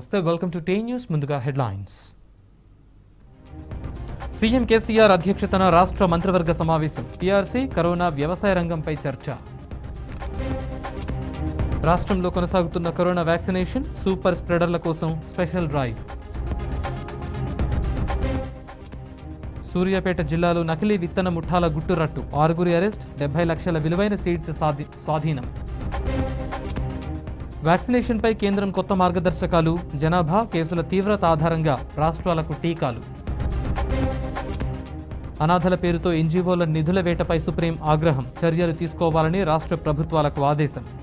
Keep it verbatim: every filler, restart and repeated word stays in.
నమస్తే welcome to T news ముందుగా headlines CM KCR అధ్యక్షతన రాష్ట్ర మంత్రివర్గ సమావేశం పీఆర్సీ కరోనా వ్యాపార రంగంపై చర్చ రాష్ట్రంలో కొనసాగుతున్న కరోనా వ్యాక్సినేషన్ సూపర్ స్ప్రెడర్ల కోసం స్పెషల్ డ్రైవ్ సూర్యాపేట జిల్లాలో నకిలీ విత్తన ముఠాల గుట్టురట్టు ఆరుగురి అరెస్ట్ డెబ్బై లక్షల విలువైన సీడ్స్ స్వాధీనం वैक्सीनेशन पै केंद्रम कोत्त मार्गदर्शकालु जनाभा केसुल तीव्रता आधारंगा राष्ट्रालकु टीकालु अनाथल पेरुतो एनजीओल निधुल वेटपै सुप्रीम आग्रहं चर्यलु तीसुकोवाలని राष्ट्र प्रभुत्वाలకు आदेशं।